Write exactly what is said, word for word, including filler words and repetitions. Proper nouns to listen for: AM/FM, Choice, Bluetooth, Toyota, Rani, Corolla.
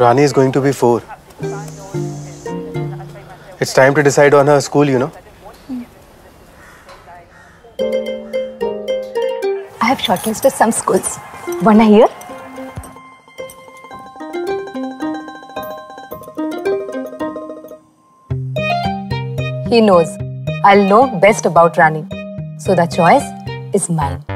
Rani is going to be four. It's time to decide on her school, you know. I have shortlisted some schools. Wanna hear? He knows. I'll know best about Rani. So the choice is mine.